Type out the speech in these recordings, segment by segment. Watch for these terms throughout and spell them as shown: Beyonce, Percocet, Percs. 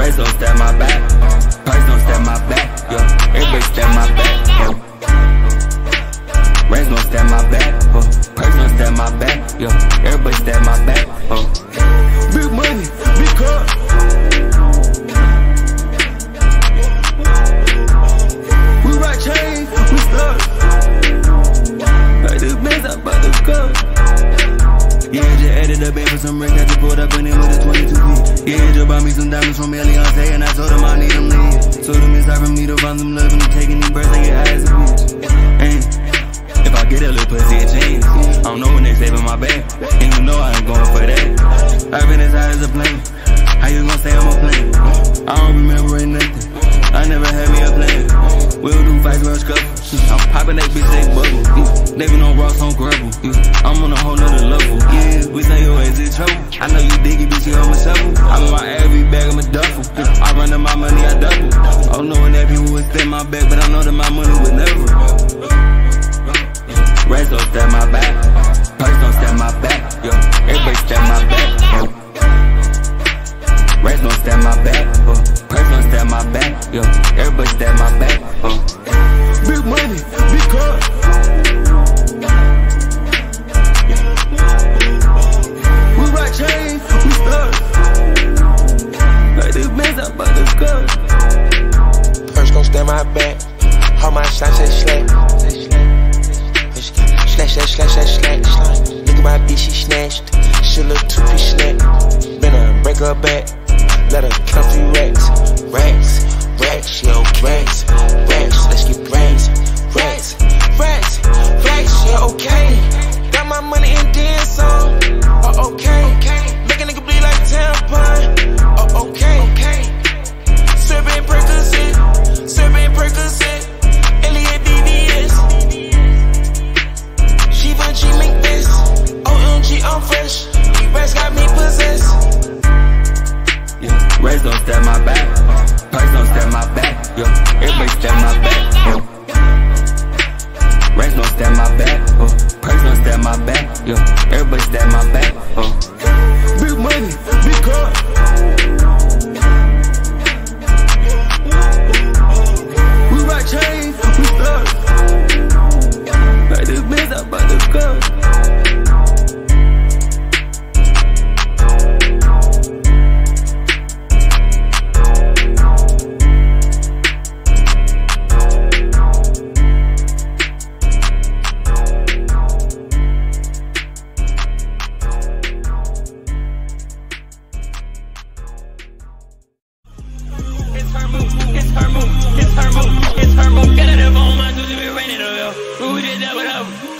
Reds don't stab my back, Percs don't stab my back, yeah. Everybody stab my back, Reds don't stab my back, Percs don't stab my back, yeah. Everybody stab my back, Big money, big car. The for some racks, I just pulled up in it with a 22 key. Yeah, just bought me some diamonds from Beyonce, and I told him I need them leaves. Told him it's hard for me to find some love, and I'm taking these birds and get high as a bitch. And if I get a little pussy, it changes. I don't know when they saving my bag, and you know I ain't going for that. I've been as high as a plane. How you gon' say I'm a plane? I don't remember nothing. I never had me a plan. We'll do fights, we'll scuffle. I'm poppin' that bitch, they bubble. They been on rocks, on gravel. I'm on a whole nother level. Yeah, we say you always in trouble. I know you dig it, bitch, you on my shovel. I'm in my every bag, I'm a duffel. I run to my money, I double. Oh, knowing that people would stab my back, but I know that my money would never. Reds don't stab my back, Percs don't stab my back, yeah. Everybody stab my back. Reds don't stab my back, Percs don't stab my back, yeah. Everybody stab my back, Big money, big car. We rock chains, we stars. Like this man's out by the cars. Percs gon' stand my back. All my shots is slack. Slack, slack, slack, slack, slack, slack. Look at my bitch, she snatched. She look two-piece snack. Better break her back. Let her count 3 racks. Racks, yo, racks, let's get racks, yeah, okay. Got my money and then some, oh, okay. Make a nigga bleed like tampon, oh, okay. Serving Percocet, LEADVS. She want she make this, OMG, I'm fresh. Racks got me possessed. Yeah, racks don't stab my back. Percs don't stab my back, yeah. Everybody stab my back, Racks don't stab my back, Percs don't stab my back, yeah. Everybody stab my back, Big money, big car. We rock chains, we stars. Like this man's out by the cars.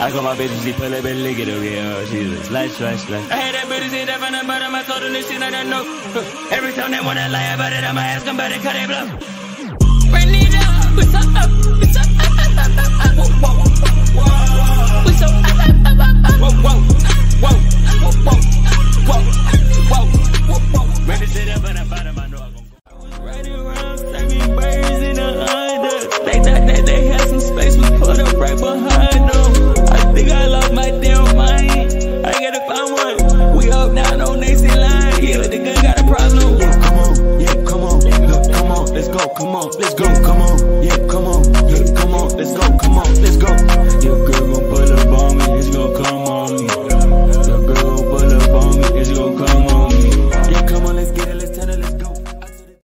I call my bitch and she pull up and lick it up, yeah, she's a slash. I had that bitch and she died from the bottom, I told her this shit I didn't know. Every time they wanna lie about it, I'ma ask them about it, cut it bluff. Bring it up, we so up, we so up, we so up, whoa. Bring this shit up on the bottom, I know I gon' go. Right around, take me birds in the under. They thought that they had some space, we pulled up right behind them. Think I lost my damn mind. I gotta find one. We up down on next in line. Yeah, the gun got a problem. Yeah, come on. Look, come on. Let's go. Come on. Let's go. Come on. Yeah.